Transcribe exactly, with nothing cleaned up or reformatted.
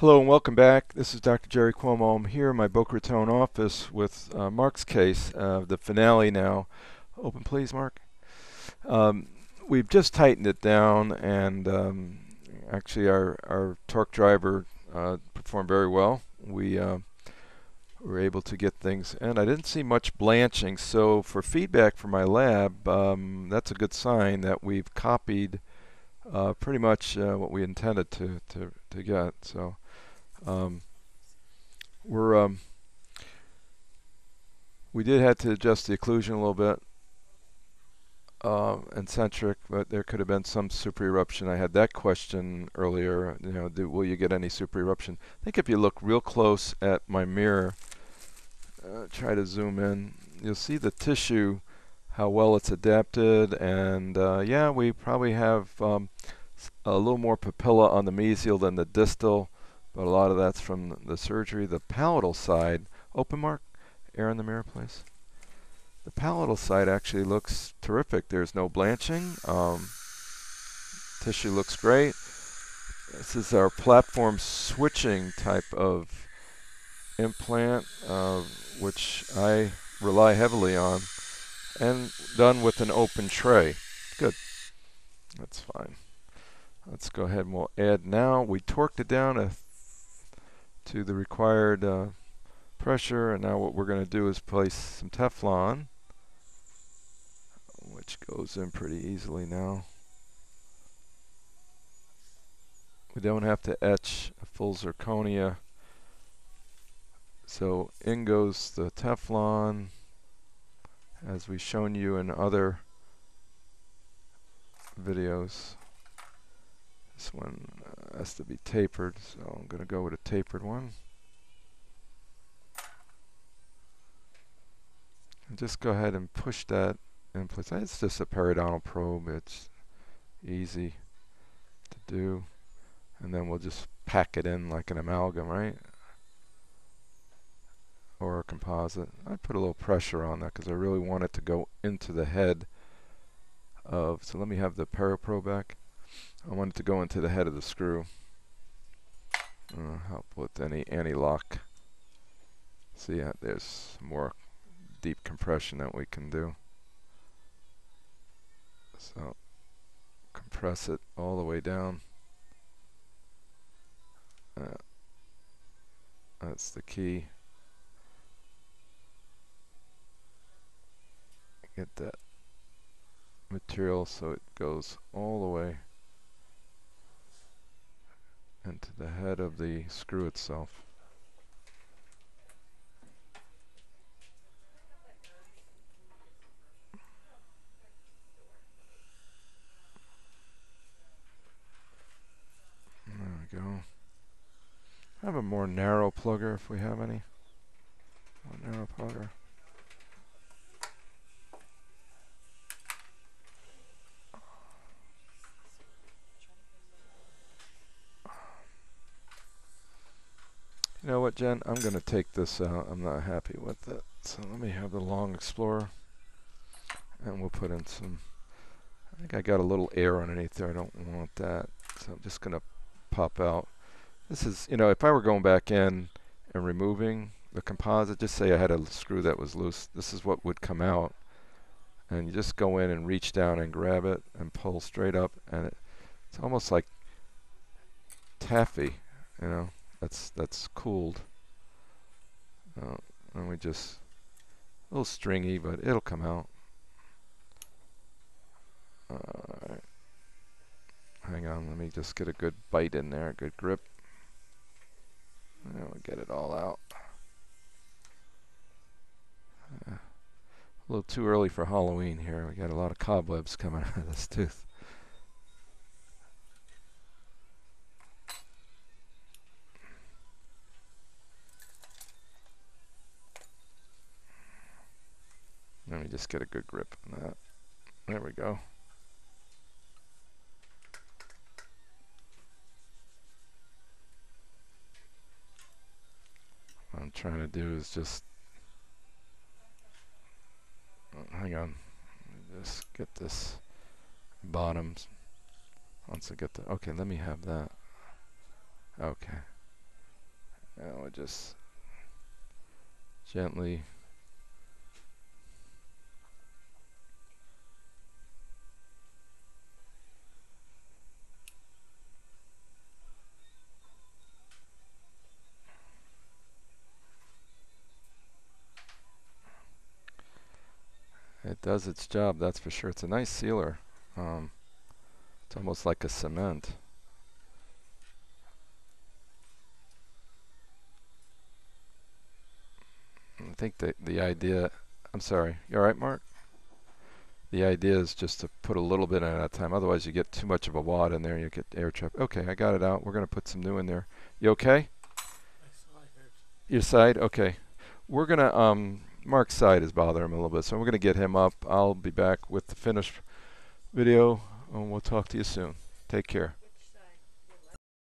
Hello and welcome back. This is Doctor Jerry Cuomo. I'm here in my Boca Raton office with uh, Mark's case, uh, the finale now. Open please, Mark. Um, we've just tightened it down, and um, actually our, our torque driver uh, performed very well. We uh, were able to get things, and I didn't see much blanching, so for feedback from my lab, um, that's a good sign that we've copied uh, pretty much uh, what we intended to, to, to get. So. Um, we're um, we did have to adjust the occlusion a little bit uh, and centric, but there could have been some super eruption. I had that question earlier. You know, do, will you get any super eruption? I think if you look real close at my mirror, uh, try to zoom in, you'll see the tissue, how well it's adapted, and uh, yeah, we probably have um, a little more papilla on the mesial than the distal. But a lot of that's from the surgery. The palatal side, open Mark, air in the mirror please. The palatal side actually looks terrific. There's no blanching. Um, tissue looks great. This is our platform switching type of implant, uh, which I rely heavily on, and done with an open tray. Good. That's fine. Let's go ahead and we'll add now. We torqued it down a to the required uh, pressure, and now what we're going to do is place some Teflon, which goes in pretty easily now. We don't have to etch a full zirconia, so in goes the Teflon, as we've shown you in other videos. This one uh, has to be tapered, so I'm going to go with a tapered one. And just go ahead and push that in place. It's just a periodontal probe. It's easy to do. And then we'll just pack it in like an amalgam, right? Or a composite. I put a little pressure on that because I really want it to go into the head of, so let me have the periprobe back. I want it to go into the head of the screw. Uh, help with any anti-lock. See, so yeah, there's more deep compression that we can do. So compress it all the way down. Uh, that's the key. Get that material so it goes all the way into the head of the screw itself. There we go. I have a more narrow plugger if we have any. More narrow plugger. You know what, Jen? I'm going to take this out. I'm not happy with it. So let me have the long Explorer, and we'll put in some. I think I got a little air underneath there. I don't want that. So I'm just going to pop out. This is, you know, if I were going back in and removing the composite, just say I had a screw that was loose, this is what would come out. And you just go in and reach down and grab it and pull straight up, and it, it's almost like taffy, you know. That's that's cooled, uh, and we just a little stringy, but it'll come out. Uh, hang on, let me just get a good bite in there, a good grip, and we'll get it all out. Uh, a little too early for Halloween here. We got a lot of cobwebs coming out of this tooth. Let me just get a good grip on that. There we go. What I'm trying to do is just... Oh, hang on. Let me just get this bottom. Once I get the... Okay, let me have that. Okay. Now I just gently It does its job, that's for sure. It's a nice sealer. Um, it's almost like a cement. I think that the idea, I'm sorry, you all right, Mark? The idea is just to put a little bit in at a time. Otherwise, you get too much of a wad in there. You get air trap. Okay, I got it out. We're going to put some new in there. You okay? My side hurts. Your side? Okay. We're going to... Um, Mark's side is bothering him a little bit, so we're going to get him up. I'll be back with the finished video, and we'll talk to you soon. Take care.